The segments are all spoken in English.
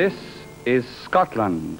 This is Scotland.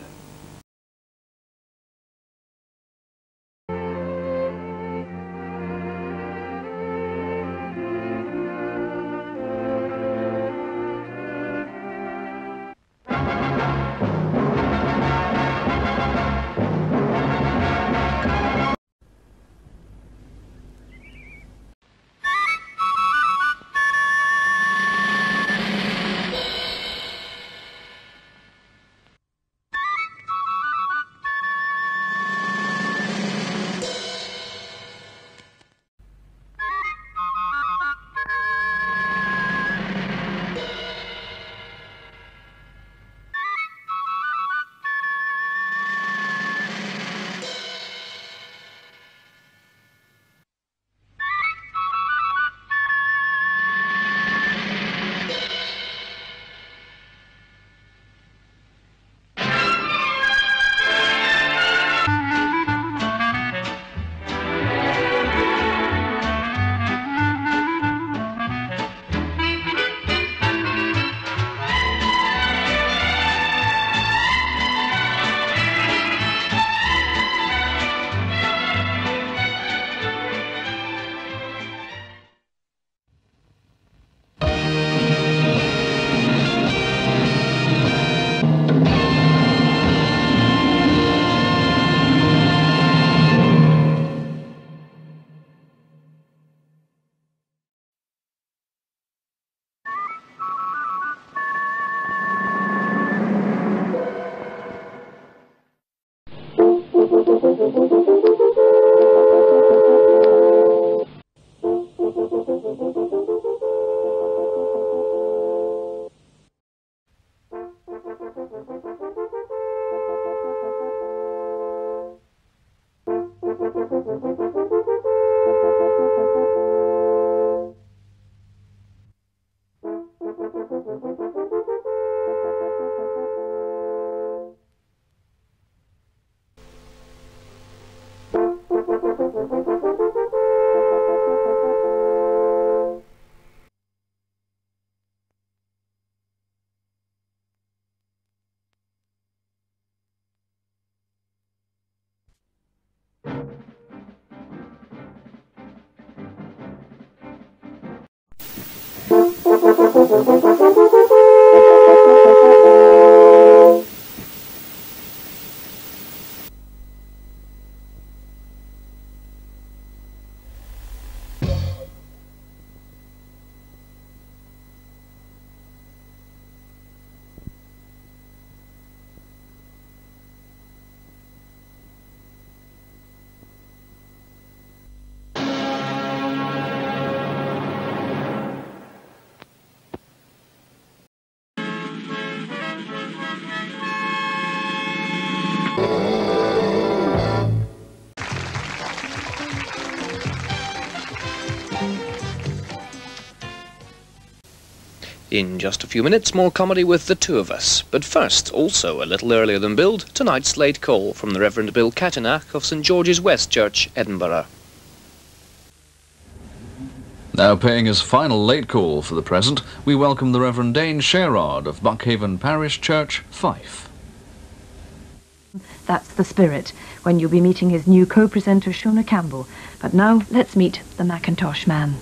In just a few minutes, more comedy with the two of us. But first, also a little earlier than billed, tonight's late call from the Reverend Bill Cattanach of St George's West Church, Edinburgh. Now paying his final late call for the present, we welcome the Reverend Dane Sherard of Buckhaven Parish Church, Fife. That's the spirit, when you'll be meeting his new co-presenter, Shona Campbell. But now, let's meet the Macintosh man.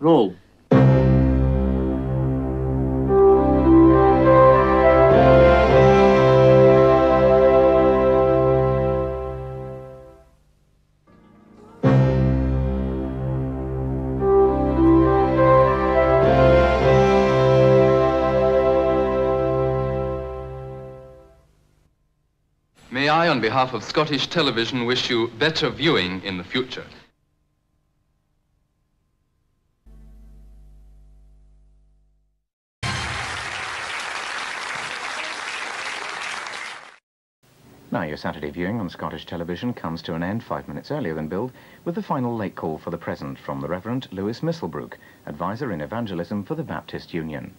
Roll. May I, on behalf of Scottish television, wish you better viewing in the future. Now your Saturday viewing on Scottish television comes to an end 5 minutes earlier than billed with the final late call for the present from the Reverend Lewis Misselbrook, advisor in evangelism for the Baptist Union.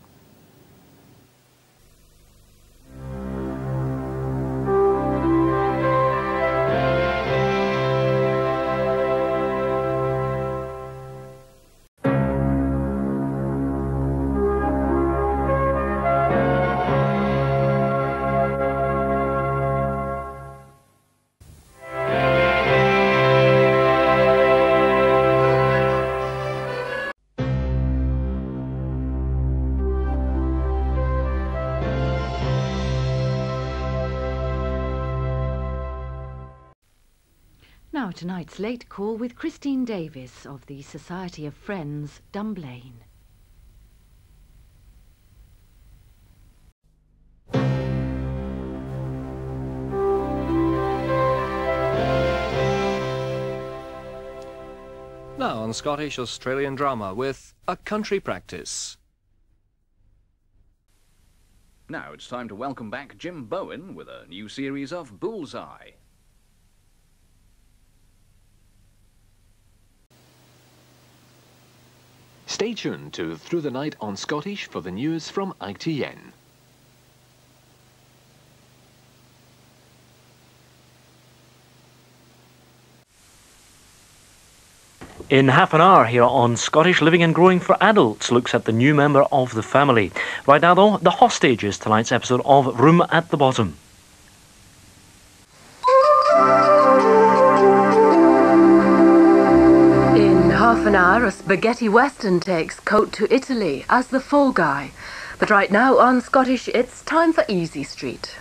Now tonight's late call with Christine Davis of the Society of Friends, Dumblane. Now on Scottish Australian drama with A Country Practice. Now it's time to welcome back Jim Bowen with a new series of Bullseye. Stay tuned to Through the Night on Scottish for the news from ITN. In half an hour here on Scottish, Living and Growing for Adults looks at the new member of the family. Right now though, the hostage is tonight's episode of Room at the Bottom. Half an hour, a spaghetti western takes coat to Italy as the fall guy. But right now on Scottish, it's time for Easy Street.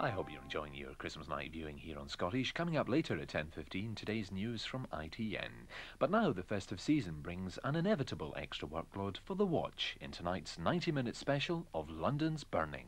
I hope you're enjoying your Christmas night viewing here on Scottish. Coming up later at 10:15, today's news from ITN. But now the festive season brings an inevitable extra workload for The Watch in tonight's 90-minute special of London's Burning.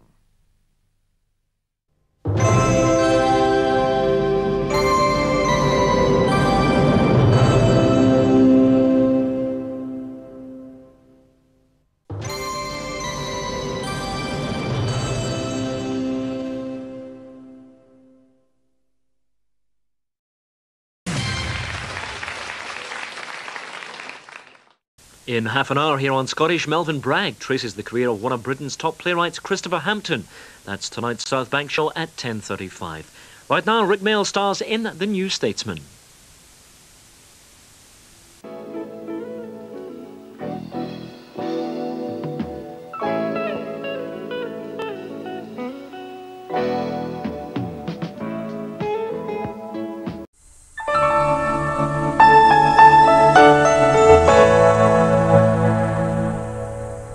In half an hour here on Scottish, Melvin Bragg traces the career of one of Britain's top playwrights, Christopher Hampton. That's tonight's South Bank Show at 10:35. Right now, Rik Mayall stars in The New Statesman.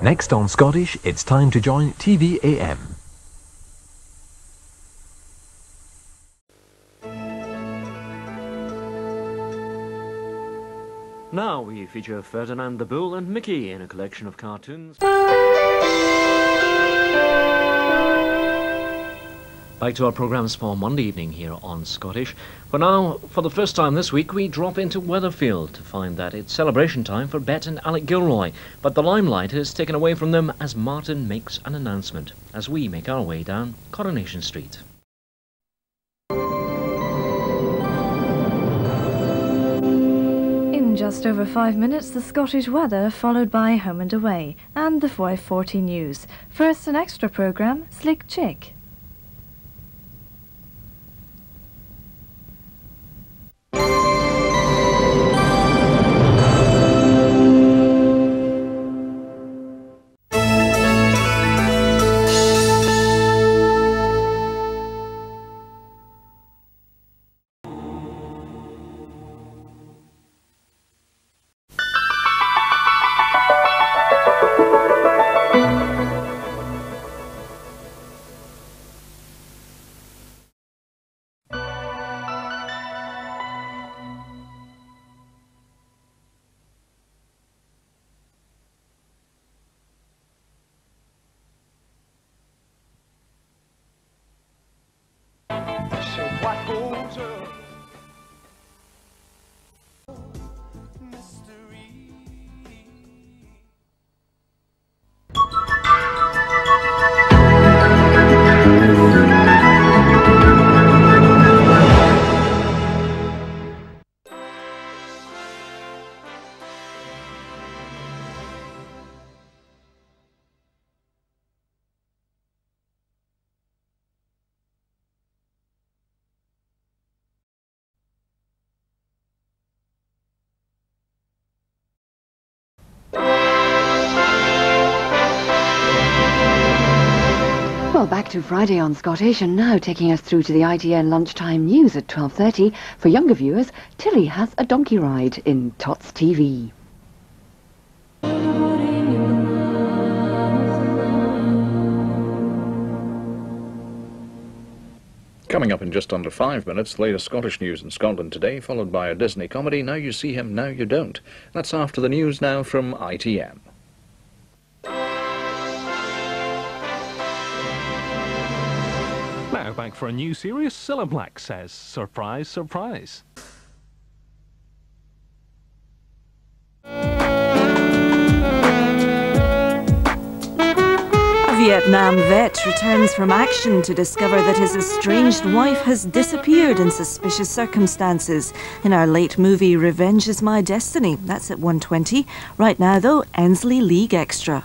Next on Scottish, it's time to join TVAM. Now we feature Ferdinand the Bull and Mickey in a collection of cartoons. Back to our programmes for Monday evening here on Scottish. But now, for the first time this week, we drop into Weatherfield to find that it's celebration time for Bette and Alec Gilroy. But the limelight is taken away from them as Martin makes an announcement, as we make our way down Coronation Street. In just over 5 minutes, the Scottish weather, followed by Home and Away, and the 5:40 news. First, an extra programme, Slick Chick. what goes up. Mystery. Back to Friday on Scottish, and now taking us through to the ITN lunchtime news at 12:30. For younger viewers, Tilly has a donkey ride in Tots TV. Coming up in just under 5 minutes, latest Scottish news in Scotland Today, followed by a Disney comedy, Now You See Him, Now You Don't. That's after the news now from ITN. Now back for a new series, Cilla Black says, surprise, surprise. A Vietnam vet returns from action to discover that his estranged wife has disappeared in suspicious circumstances. In our late movie, Revenge Is My Destiny. That's at 1:20. Right now, though, Ensley League Extra.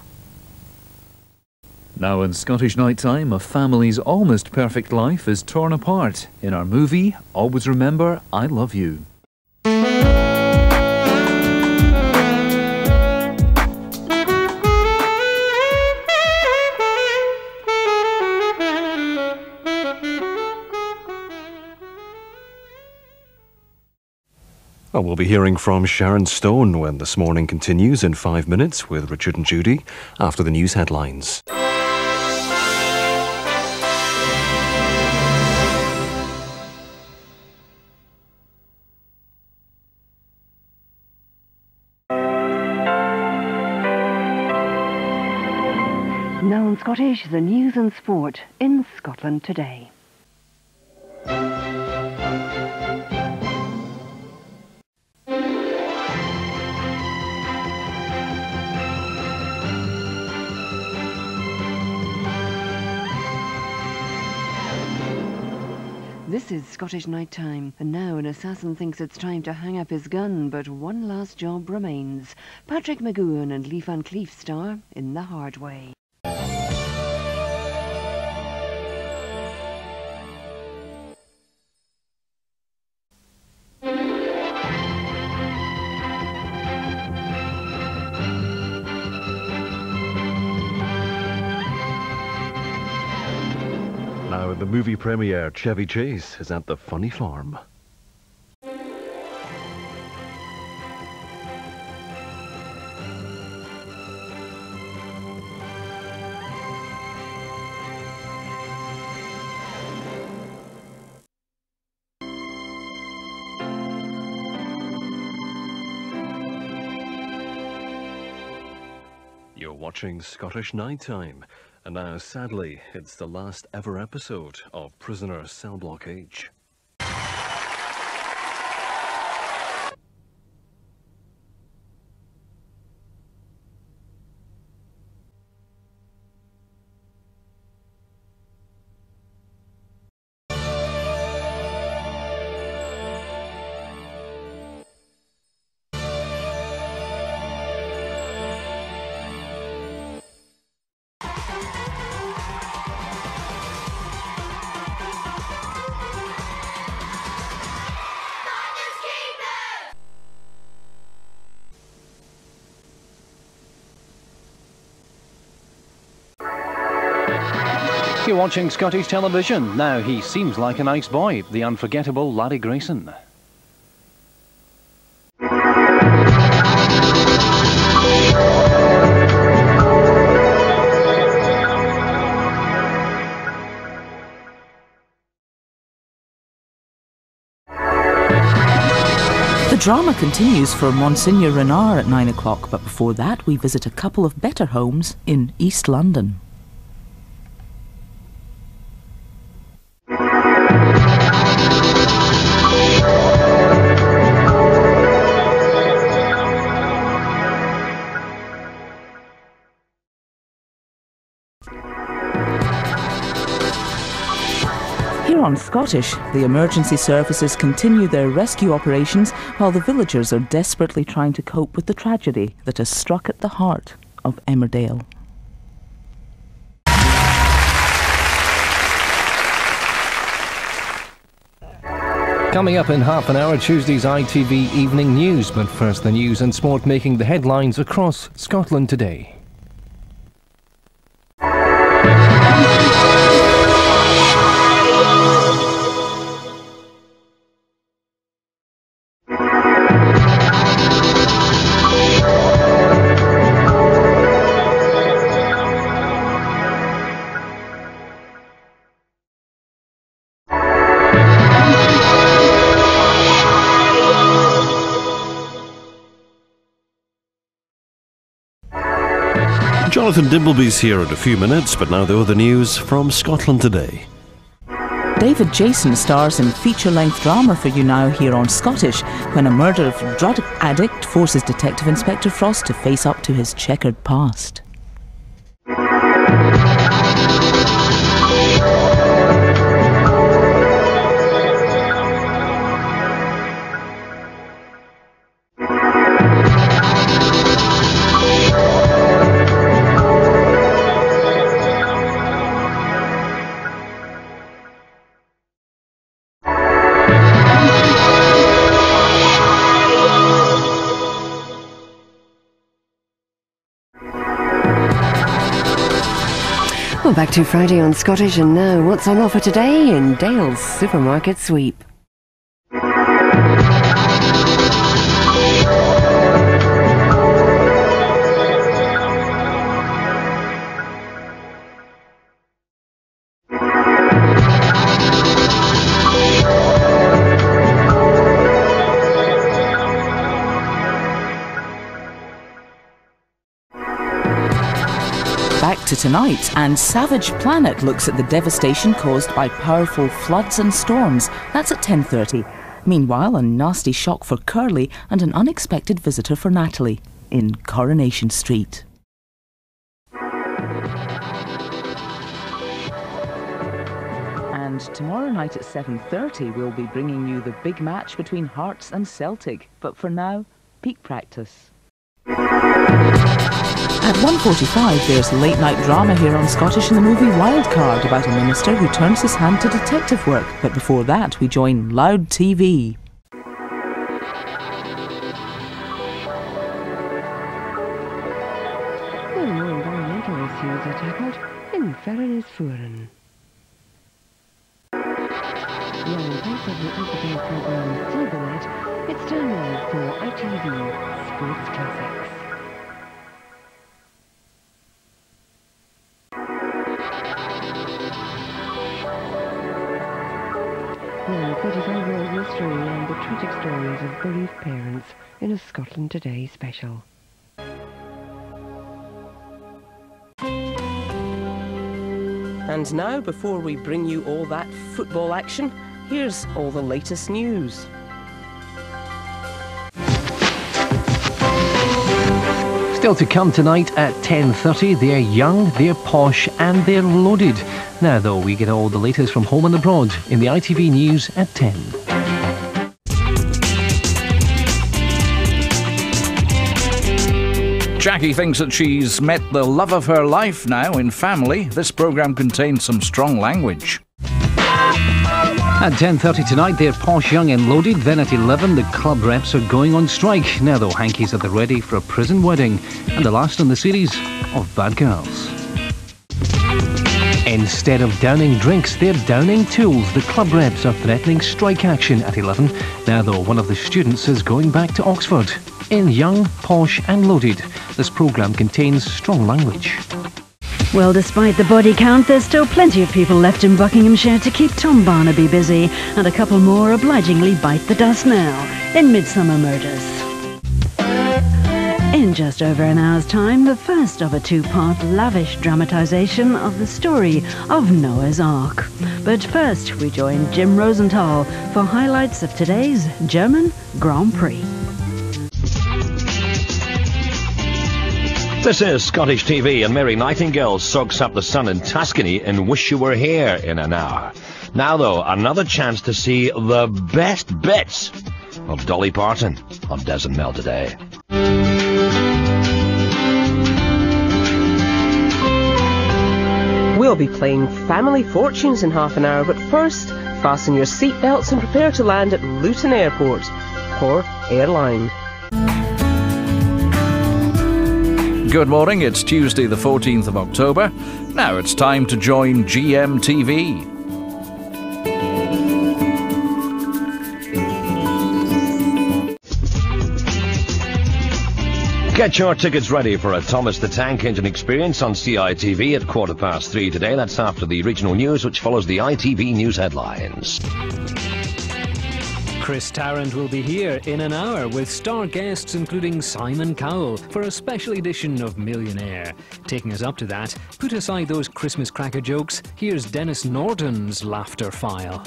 Now in Scottish nighttime, a family's almost perfect life is torn apart in our movie, Always Remember I Love You. Well, we'll be hearing from Sharon Stone when This Morning continues in 5 minutes with Richard and Judy after the news headlines. Now in Scottish, the news and sport in Scotland Today. This is Scottish nighttime, and now an assassin thinks it's time to hang up his gun, but one last job remains. Patrick McGoohan and Lee Van Cleef star in The Hard Way. The movie premiere, Chevy Chase, is at the Funny Farm. You're watching Scottish Nighttime. And now, sadly, it's the last ever episode of Prisoner Cell Block H. You're watching Scottish television. Now he seems like a nice boy, the unforgettable Larry Grayson. The drama continues for Monsignor Renard at 9 o'clock, but before that we visit a couple of better homes in East London. Here on Scottish, the emergency services continue their rescue operations while the villagers are desperately trying to cope with the tragedy that has struck at the heart of Emmerdale. Coming up in half an hour, Tuesday's ITV Evening News, but first the news and sport making the headlines across Scotland today. Jonathan Dimbleby's here in a few minutes, but now the other news from Scotland Today. David Jason stars in feature-length drama for you now here on Scottish, when a murdered drug addict forces Detective Inspector Frost to face up to his checkered past. Well, back to Friday on Scottish, and now what's on offer today in Dale's Supermarket Sweep. To tonight, and Savage Planet looks at the devastation caused by powerful floods and storms. That's at 10:30. Meanwhile, a nasty shock for Curly and an unexpected visitor for Natalie in Coronation Street. And tomorrow night at 7:30 we'll be bringing you the big match between Hearts and Celtic. But for now, peak practice. At 1:45 there's late night drama here on Scottish in the movie Wildcard, about a minister who turns his hand to detective work. But before that we join Loud TV. There are more environmental issues are tackled in Ferris Furen. Now in place of the ITV programme Through the Night, it's time now for ITV Sports Classics. Now, 35-year-old mystery and the tragic stories of bereaved parents in a Scotland Today special. And now, before we bring you all that football action, here's all the latest news. Still to come tonight at 10:30, they're young, they're posh and they're loaded. Now though, we get all the latest from home and abroad in the ITV News at 10. Jackie thinks that she's met the love of her life now in Family. This programme contains some strong language. At 10:30 tonight, they're posh, young and loaded. Then at 11, the club reps are going on strike. Now though, hankies are the ready for a prison wedding. And the last in the series of Bad Girls. Instead of downing drinks, they're downing tools. The club reps are threatening strike action at 11. Now though, one of the students is going back to Oxford. In Young, Posh and Loaded, this programme contains strong language. Well, despite the body count, there's still plenty of people left in Buckinghamshire to keep Tom Barnaby busy, and a couple more obligingly bite the dust now in Midsummer Murders. In just over an hour's time, the first of a two-part lavish dramatisation of the story of Noah's Ark. But first, we join Jim Rosenthal for highlights of today's German Grand Prix. This is Scottish TV, and Mary Nightingale soaks up the sun in Tuscany in Wish You Were Here in an hour. Now, though, another chance to see the best bits of Dolly Parton on Des and Mel today. We'll be playing Family Fortunes in half an hour, but first, fasten your seatbelts and prepare to land at Luton Airport, or airline. Good morning, it's Tuesday the 14th of October. Now it's time to join GMTV. Get your tickets ready for a Thomas the Tank Engine experience on CITV at 3:15 today. That's after the regional news, which follows the ITV News headlines. Chris Tarrant will be here in an hour with star guests including Simon Cowell for a special edition of Millionaire. Taking us up to that, put aside those Christmas cracker jokes, here's Dennis Norden's Laughter File.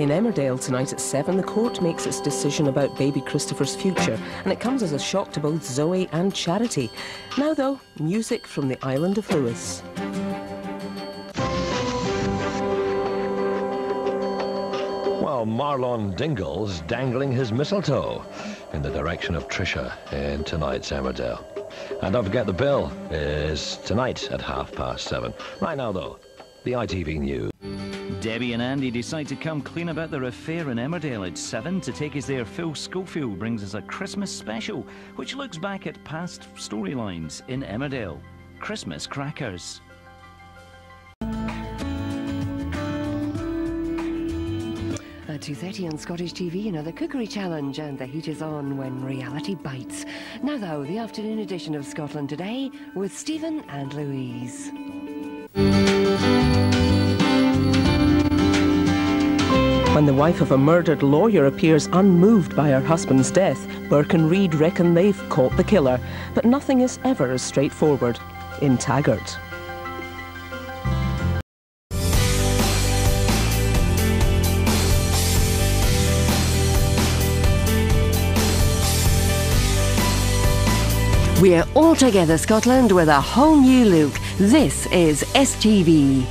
In Emmerdale tonight at 7, the court makes its decision about baby Christopher's future, and it comes as a shock to both Zoe and Charity. Now though, music from the island of Lewis. Well, Marlon Dingle's dangling his mistletoe in the direction of Tricia in tonight's Emmerdale. And don't forget, the bill is tonight at 7:30. Right now though, the ITV News. Debbie and Andy decide to come clean about their affair in Emmerdale at 7. To take us there, Phil Schofield brings us a Christmas special, which looks back at past storylines in Emmerdale. Christmas Crackers. At 2:30 on Scottish TV, another cookery challenge, and the heat is on when reality bites. Now though, the afternoon edition of Scotland Today with Stephen and Louise. When the wife of a murdered lawyer appears unmoved by her husband's death, Burke and Reed reckon they've caught the killer. But nothing is ever as straightforward in Taggart. We're all together Scotland with a whole new look. This is STV.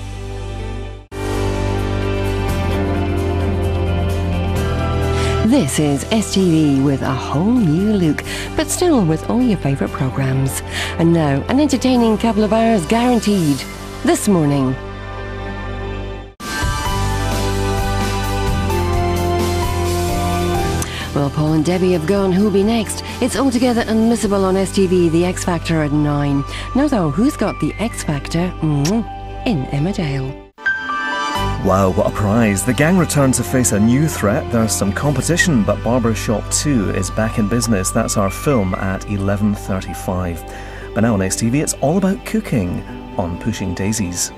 This is STV with a whole new look, but still with all your favourite programmes. And now, an entertaining couple of hours guaranteed. This morning. Well, Paul and Debbie have gone. Who'll be next? It's altogether unmissable on STV, The X Factor at 9. Now though, who's got The X Factor in Emmerdale? Wow, what a prize. The gang return to face a new threat. There's some competition, but Barbershop 2 is back in business. That's our film at 11:35. But now on STV, it's all about cooking on Pushing Daisies.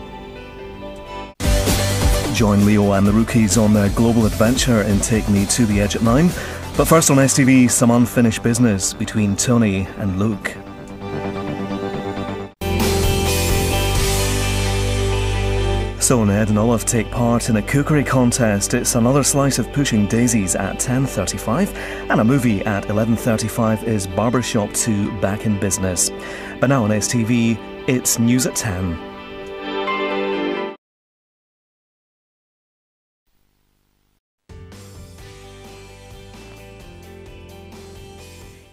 Join Leo and the Rookies on their global adventure in Take Me to the Edge at 9. But first on STV, some unfinished business between Tony and Luke. So Ned and Olive take part in a cookery contest. It's another slice of Pushing Daisies at 10:35, and a movie at 11:35 is Barbershop 2 Back in Business. But now on STV, it's News at 10.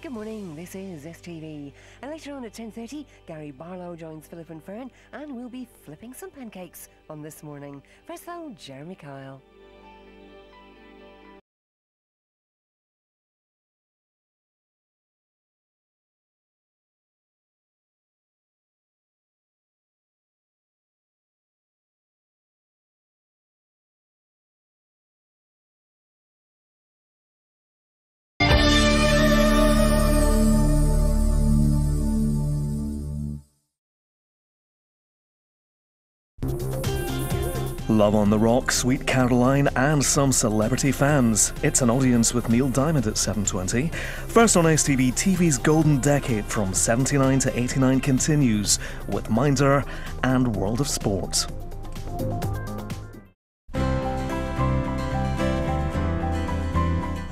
Good morning, this is STV. And later on at 10:30, Gary Barlow joins Philip and Fern, and we'll be flipping some pancakes on This Morning. First though, Jeremy Kyle. Love on the Rock, Sweet Caroline and some celebrity fans. It's an audience with Neil Diamond at 7:20. First on STV, TV's golden decade from 79 to 89 continues with Minder and World of Sport.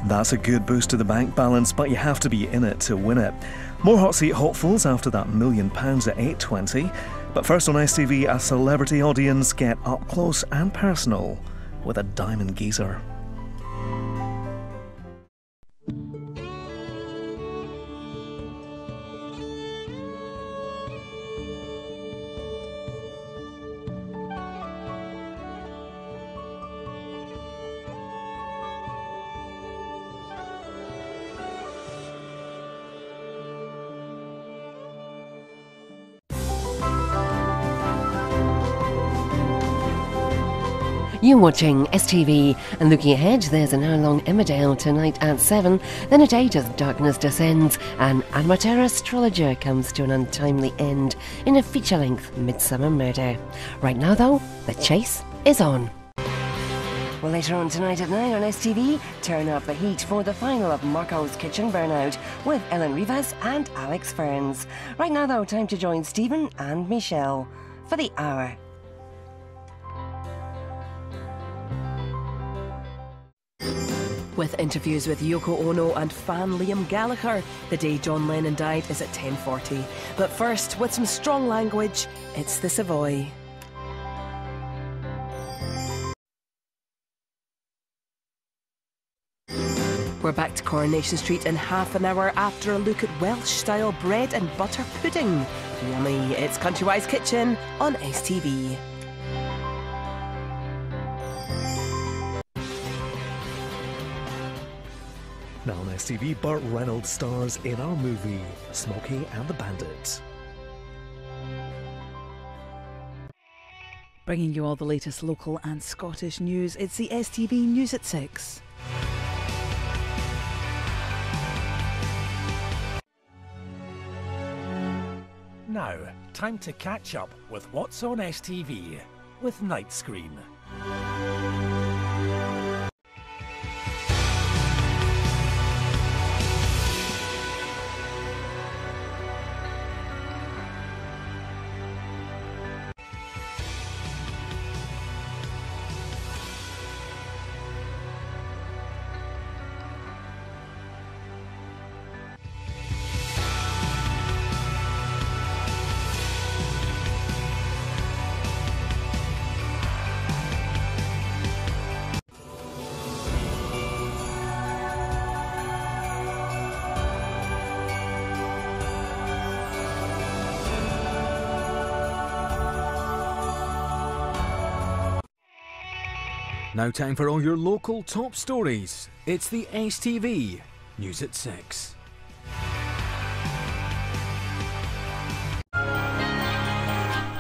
That's a good boost to the bank balance, but you have to be in it to win it. More Hot Seat hopefuls after that £1 million at 8.20. But first on ITV, a celebrity audience get up close and personal with a diamond geezer. You're watching STV, and looking ahead, there's an hour-long Emmerdale tonight at 7, then at 8 as darkness descends, an amateur astrologer comes to an untimely end in a feature-length midsummer murder. Right now, though, the chase is on. Well, later on tonight at 9 on STV, turn up the heat for the final of Marco's Kitchen Burnout with Ellen Rivas and Alex Ferns. Right now, though, time to join Stephen and Michelle for the hour. With interviews with Yoko Ono and fan Liam Gallagher, the day John Lennon died is at 10:40. But first, with some strong language, it's the Savoy. We're back to Coronation Street in half an hour after a look at Welsh-style bread and butter pudding. Yummy! It's Countrywise's Kitchen on STV. Now on STV, Burt Reynolds stars in our movie, Smokey and the Bandit. Bringing you all the latest local and Scottish news, it's the STV News at 6. Now, time to catch up with what's on STV with Night Screen. Now time for all your local top stories. It's the STV News at 6.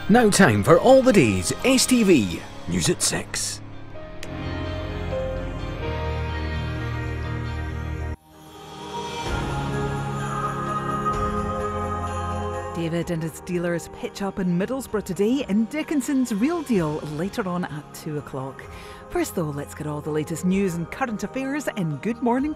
Now time for all the day's STV News at 6. David and his dealers pitch up in Middlesbrough today in Dickinson's Real Deal later on at 2 o'clock. First though, let's get all the latest news and current affairs in Good Morning.